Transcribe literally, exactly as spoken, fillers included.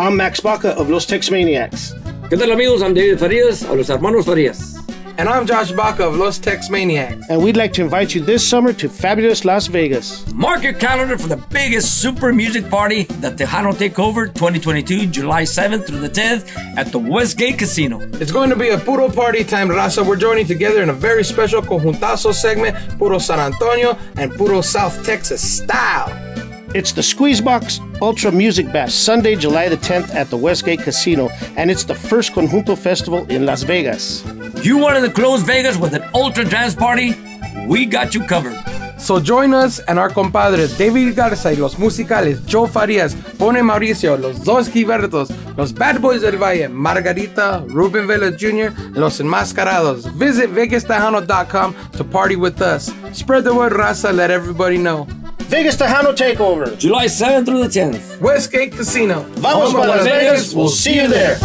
I'm Max Baca of Los Tex-Maniacs. ¿Qué tal, amigos? I'm David Farias of Los Hermanos Farias. And I'm Josh Baca of Los Tex-Maniacs. And we'd like to invite you this summer to fabulous Las Vegas. Mark your calendar for the biggest super music party, the Tejano Takeover twenty twenty-two, July seventh through the tenth at the Westgate Casino. It's going to be a puro party time, Raza. We're joining together in a very special conjuntazo segment, puro San Antonio and puro South Texas style. It's the Squeezebox Ultra Music Bash, Sunday, July the tenth at the Westgate Casino. And it's the first conjunto festival in Las Vegas. You wanted to close Vegas with an ultra dance party? We got you covered. So join us and our compadres David Garza y los Musicales, Joe Farias, Boni Mauricio, los Dos Gilbertos, los Bad Boys del Valle, Margarita, Ruben Vela Junior, and los Enmascarados. Visit vegas tejano dot com to party with us. Spread the word, Raza, let everybody know. Vegas Tejano Takeover, July seventh through the tenth. Westgate Casino. Vamos para Las Vegas, we'll see you there.